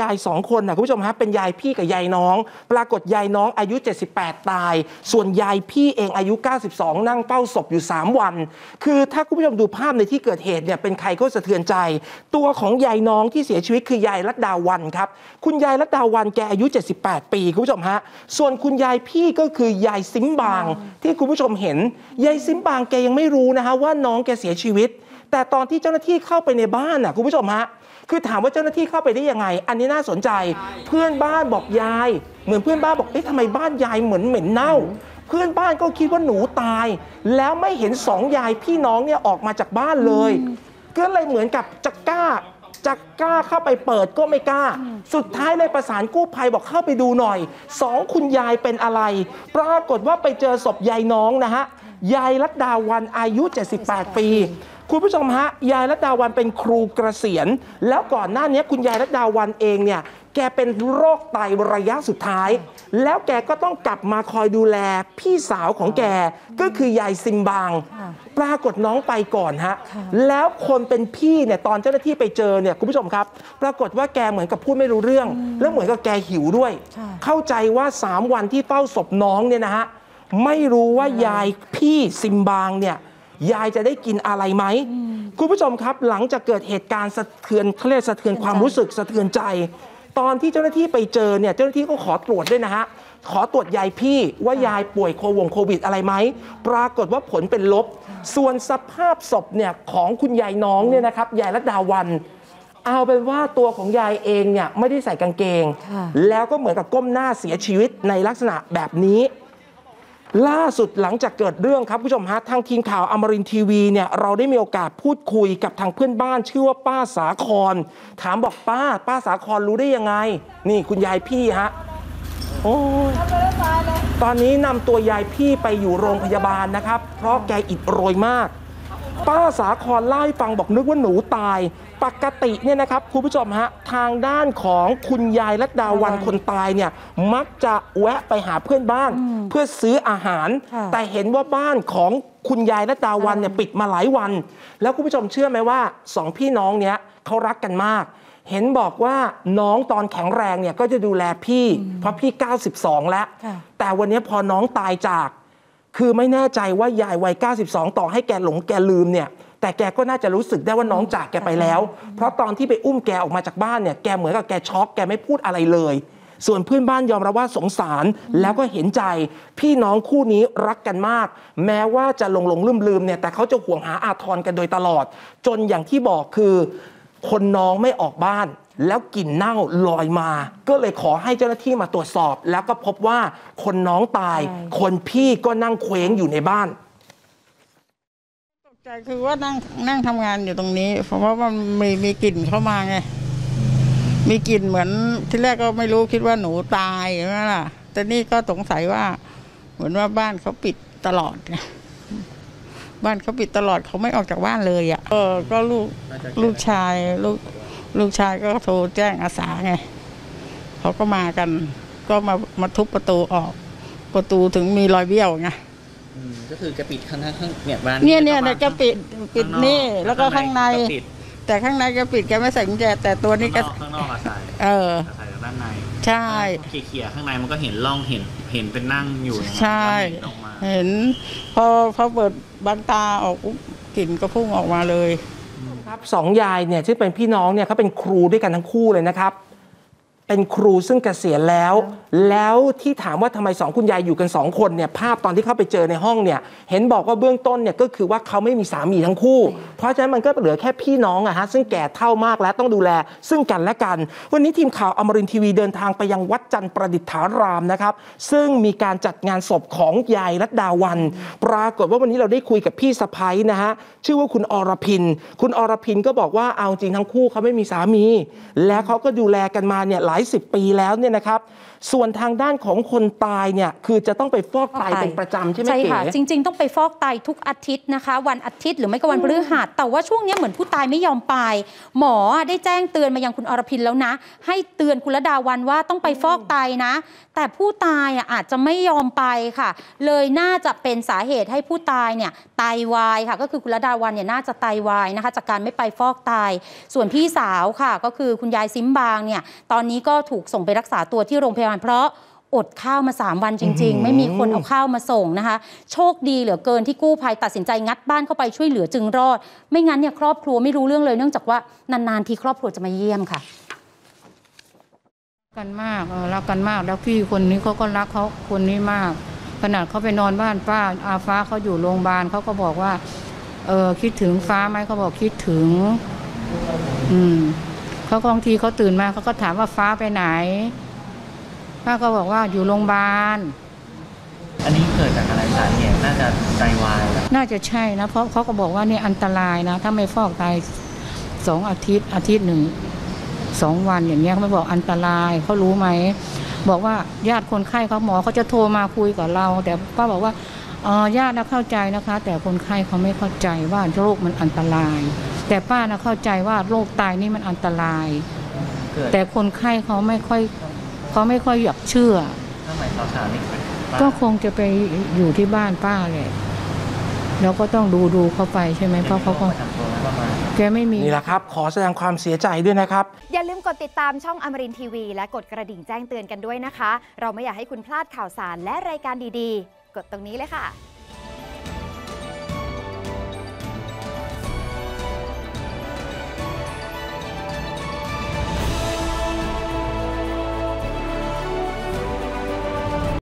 ยาย2คนนะคุณผู้ชมฮะเป็นยายพี่กับยายน้องปรากฏยายน้องอายุ78ตายส่วนยายพี่เองอายุ92นั่งเป้าศพอยู่3วันคือถ้าคุณผู้ชมดูภาพในที่เกิดเหตุเนี่ยเป็นใครก็สะเทือนใจตัวของยายน้องที่เสียชีวิตคือยายรัตดาวันครับคุณยายรัตดาวันแกอายุ78ปีคุณผู้ชมฮะส่วนคุณยายพี่ก็คือยายซิมบางที่คุณผู้ชมเห็นยายซิมบางแกยังไม่รู้นะฮะว่าน้องแกเสียชีวิตแต่ตอนที่เจ้าหน้าที่เข้าไปในบ้านน่ะคุณผู้ชมฮะคือถามว่าเจ้าหน้าที่เข้าไปได้ยังไงอันนี้น่าสนใจเพื่อนบ้านบอกยายเหมือนเพื่อนบ้านบอกเอ๊ะทำไมบ้านยายเหมือนเหม็นเน่าเพื่อนบ้านก็คิดว่าหนูตายแล้วไม่เห็นสองยายพี่น้องเนี่ยออกมาจากบ้านเลยก็เลยเหมือนกับจะกล้าเข้าไปเปิดก็ไม่กล้าสุดท้ายเลยประสานกู้ภัยบอกเข้าไปดูหน่อยสองคุณยายเป็นอะไรปรากฏว่าไปเจอศพยายน้องนะฮะยายรัตดาวันอายุ78ปีคุณผู้ชมฮะยายรัตดาวันเป็นครูเกษียณแล้วก่อนหน้านี้คุณยายรัตดาวันเองเนี่ยแกเป็นโรคไตระยะสุดท้ายแล้วแกก็ต้องกลับมาคอยดูแลพี่สาวของแกก็คือยายซิมบางปรากฏน้องไปก่อนฮะแล้วคนเป็นพี่เนี่ยตอนเจ้าหน้าที่ไปเจอเนี่ยคุณผู้ชมครับปรากฏว่าแกเหมือนกับพูดไม่รู้เรื่องแล้วเหมือนกับแกหิวด้วยเข้าใจว่า3วันที่เฝ้าศพน้องเนี่ยนะฮะไม่รู้ว่ายายพี่ซิมบางเนี่ยยายจะได้กินอะไรไหมคุณผู้ชมครับหลังจากเกิดเหตุการณ์สะเทือนความรู้สึกสะเทือนใจตอนที่เจ้าหน้าที่ไปเจอเนี่ยเจ้าหน้าที่ก็ขอตรวจด้วยนะฮะขอตรวจยายพี่ว่ายายป่วยโควิดอะไรไหมปรากฏว่าผลเป็นลบส่วนสภาพศพเนี่ยของคุณยายน้องเนี่ยนะครับยายรัตดาวันเอาเป็นว่าตัวของยายเองเนี่ยไม่ได้ใส่กางเกงแล้วก็เหมือนกับก้มหน้าเสียชีวิตในลักษณะแบบนี้ล่าสุดหลังจากเกิดเรื่องครับผู้ชมฮะทางทีมข่าวอมรินทร์ทีวีเนี่ยเราได้มีโอกาสพูดคุยกับทางเพื่อนบ้านชื่อว่าป้าสาครถามบอกป้าสาครรู้ได้ยังไงนี่คุณยายพี่ฮะโอ้ยตอนนี้นำตัวยายพี่ไปอยู่โรงพยาบาลนะครับเพราะแกอิดโรยมากป้าสาครเล่าให้ฟังบอกนึกว่าหนูตายปกติเนี่ยนะครับคุณผู้ชมฮะทางด้านของคุณยายรัตดาวันคนตายเนี่ยมักจะแวะไปหาเพื่อนบ้านเพื่อซื้ออาหารแต่เห็นว่าบ้านของคุณยายรัตดาวันเนี่ยปิดมาหลายวันแล้วคุณผู้ชมเชื่อไหมว่าสองพี่น้องเนี่ยเขารักกันมากเห็นบอกว่าน้องตอนแข็งแรงเนี่ยก็จะดูแลพี่เพราะพี่92แล้วแต่วันนี้พอน้องตายจากคือไม่แน่ใจว่ายายวัย92ต่อให้แกหลงแกลืมเนี่ยแต่แกก็น่าจะรู้สึกได้ว่าน้องจากแกไปแล้วเพราะตอนที่ไปอุ้มแกออกมาจากบ้านเนี่ยแกเหมือนกับแกช็อกแกไม่พูดอะไรเลยส่วนเพื่อนบ้านยอมรับว่าสงสารแล้วก็เห็นใจพี่น้องคู่นี้รักกันมากแม้ว่าจะหลงลืมเนี่ยแต่เขาจะห่วงหาอาทรกันโดยตลอดจนอย่างที่บอกคือคนน้องไม่ออกบ้านแล้วกลิ่นเน่าลอยมาก็เลยขอให้เจ้าหน้าที่มาตรวจสอบแล้วก็พบว่าคนน้องตายคนพี่ก็นั่งเคว้งอยู่ในบ้านตกใจคือว่านั่งทำงานอยู่ตรงนี้เพราะว่ามันมีกลิ่นเข้ามาไงมีกลิ่นเหมือนที่แรกก็ไม่รู้คิดว่าหนูตายนั่นแหละแต่นี่ก็สงสัยว่าเหมือนว่าบ้านเขาปิดตลอดไงบ้านเขาปิดตลอดเขาไม่ออกจากบ้านเลยอ่ะก็ลูกชายก็โทรแจ้งอาสาไงเขาก็มากันก็มาทุบประตูออกประตูถึงมีรอยเบี้ยวไงก็คือจะปิดข้างเนี่ยบ้านเนี่ยจะปิดนี่แล้วก็ข้างในแต่ข้างในก็ปิดแกไม่ใส่กุญแจแต่ตัวนี้ก็ข้างนอกอาศัยอาศัยด้านในใช่เขี่ยข้างในมันก็เห็นร่องเห็นเป็นนั่งอยู่ใช่เห็นพอเปิดบังตาออกกลิ่นก็พุ่งออกมาเลยครับสองยายเนี่ยที่เป็นพี่น้องเนี่ยเขาเป็นครูด้วยกันทั้งคู่เลยนะครับเป็นครูซึ่งเกษียณแล้วที่ถามว่าทำไมสองคุณยายอยู่กันสองคนเนี่ยภาพตอนที่เข้าไปเจอในห้องเนี่ยเห็นบอกว่าเบื้องต้นเนี่ยก็คือว่าเขาไม่มีสามีทั้งคู่เพราะฉะนั้นมันก็เหลือแค่พี่น้องอะฮะซึ่งแก่เท่ามากแล้วต้องดูแลซึ่งกันและกันวันนี้ทีมข่าวอมรินทร์ทีวีเดินทางไปยังวัดจันทร์ประดิษฐารามนะครับซึ่งมีการจัดงานศพของยายรัตดาวันปรากฏว่าวันนี้เราได้คุยกับพี่สะใภ้นะฮะชื่อว่าคุณอรพินก็บอกว่าเอาจริงทั้งคู่เขาไม่มีสามีและเขาก็ดูแลกันมาเนี่ยหลาย ายสิบปีแล้วเนี่ยนะครับส่วนทางด้านของคนตายเนี่ยคือจะต้องไปฟอกไตเป็นประจำใช่ไหมเก๋ใช่ค่ะจริงๆต้องไปฟอกไตทุกอาทิตย์นะคะวันอาทิตย์หรือไม่ก็วันพฤหัสแต่ว่าช่วงนี้เหมือนผู้ตายไม่ยอมไปหมอได้แจ้งเตือนมายังคุณอรพินแล้วนะให้เตือนคุณระดาวันว่าต้องไปฟอกไตนะแต่ผู้ตายอาจจะไม่ยอมไปค่ะเลยน่าจะเป็นสาเหตุให้ผู้ตายเนี่ยไตวายค่ะก็คือคุณระดาวันเนี่ยน่าจะไตวายนะคะจากการไม่ไปฟอกไตส่วนพี่สาวค่ะก็คือคุณยายซิมบางเนี่ยตอนนี้ก็ถูกส่งไปรักษาตัวที่โรงพยาบาลเพราะอดข้าวมา3วันจริงๆไม่มีคนเอาข้าวมาส่งนะคะโชคดีเหลือเกินที่กู้ภัยตัดสินใจงัดบ้านเข้าไปช่วยเหลือจึงรอดไม่งั้นเนี่ยครอบครัวไม่รู้เรื่องเลยเนื่องจากว่านานๆทีครอบครัวจะมาเยี่ยมค่ะกันมากรักกันมากแล้วพี่คนนี้เขาก็รักเขาคนนี้มากขนาดเขาไปนอนบ้านป้าอาฟ้าเขาอยู่โรงพยาบาลเขาก็บอกว่าคิดถึงฟ้าไหมเขาบอกคิดถึงเขาบางทีเขาตื่นมาเขาก็ถามว่าฟ้าไปไหนป้าก็บอกว่าอยู่โรงพยาบาลอันนี้เกิดจากอะไรสาเหตุน่าจะไตวายน่าจะใช่นะเพราะเขาก็บอกว่านี่อันตรายนะถ้าไม่ฟอกไต2 อาทิตย์ อาทิตย์หนึ่ง 2 วันอย่างเงี้ยเขาไม่บอกอันตรายเขารู้ไหมบอกว่าญาติคนไข้เขาหมอเขาจะโทรมาคุยกับเราแต่ป้าบอกว่าญาตินะเข้าใจนะคะแต่คนไข้เขาไม่เข้าใจว่าโรคมันอันตรายแต่ป้านะเข้าใจว่าโรคไตนี่มันอันตรายแต่คนไข้เขาไม่ค่อยอยากเชื่อก็คงจะไปอยู่ที่บ้านป้าเลยเราก็ต้องดูเข้าไปใช่ไหมเพราะเขาก็แกไม่มีนี่แหละครับขอแสดงความเสียใจด้วยนะครับอย่าลืมกดติดตามช่องอมรินทร์ทีวีและกดกระดิ่งแจ้งเตือนกันด้วยนะคะเราไม่อยากให้คุณพลาดข่าวสารและรายการดีๆกดตรงนี้เลยค่ะ